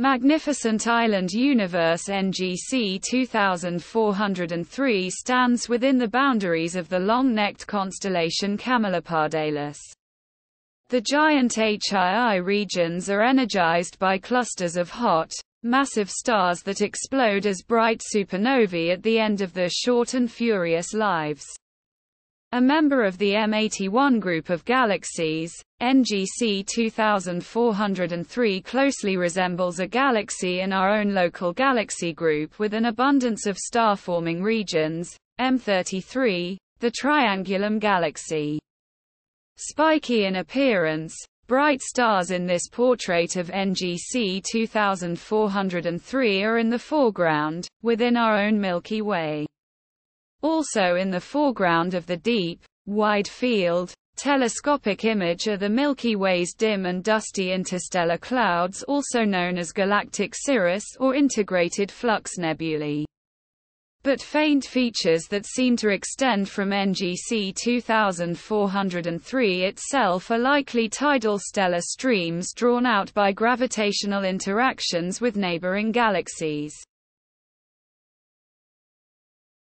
Magnificent Island Universe NGC 2403 stands within the boundaries of the long-necked constellation Camelopardalis. The giant HII regions are energized by clusters of hot, massive stars that explode as bright supernovae at the end of their short and furious lives. A member of the M81 group of galaxies, NGC 2403 closely resembles a galaxy in our own local galaxy group with an abundance of star-forming regions, M33, the Triangulum Galaxy. Spiky in appearance, bright stars in this portrait of NGC 2403 are in the foreground, within our own Milky Way. Also in the foreground of the deep, wide-field, telescopic image are the Milky Way's dim and dusty interstellar clouds, also known as galactic cirrus or integrated flux nebulae. But faint features that seem to extend from NGC 2403 itself are likely tidal stellar streams drawn out by gravitational interactions with neighboring galaxies.